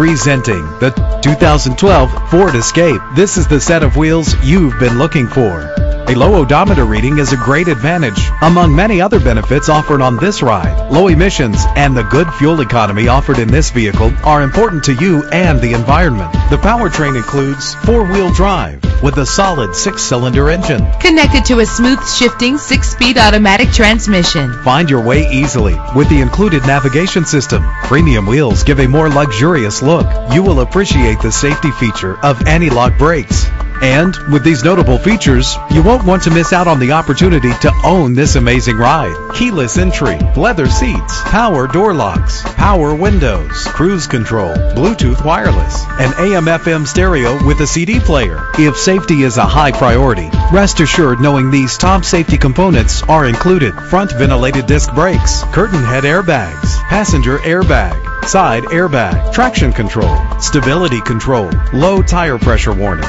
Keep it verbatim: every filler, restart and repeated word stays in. Presenting the two thousand twelve Ford Escape. This is the set of wheels you've been looking for. A low odometer reading is a great advantage, among many other benefits offered on this ride. Low emissions and the good fuel economy offered in this vehicle are important to you and the environment. The powertrain includes four-wheel drive with a solid six-cylinder engine connected to a smooth shifting six-speed automatic transmission. Find your way easily with the included navigation system. Premium wheels give a more luxurious look. You will appreciate the safety feature of anti-lock brakes. And with these notable features, you won't want to miss out on the opportunity to own this amazing ride. Keyless entry, leather seats, power door locks, power windows, cruise control, Bluetooth wireless, and A M F M stereo with a C D player. If safety is a high priority, rest assured knowing these top safety components are included: front ventilated disc brakes, curtain head airbags, passenger airbag, side airbag, traction control, stability control, low tire pressure warning.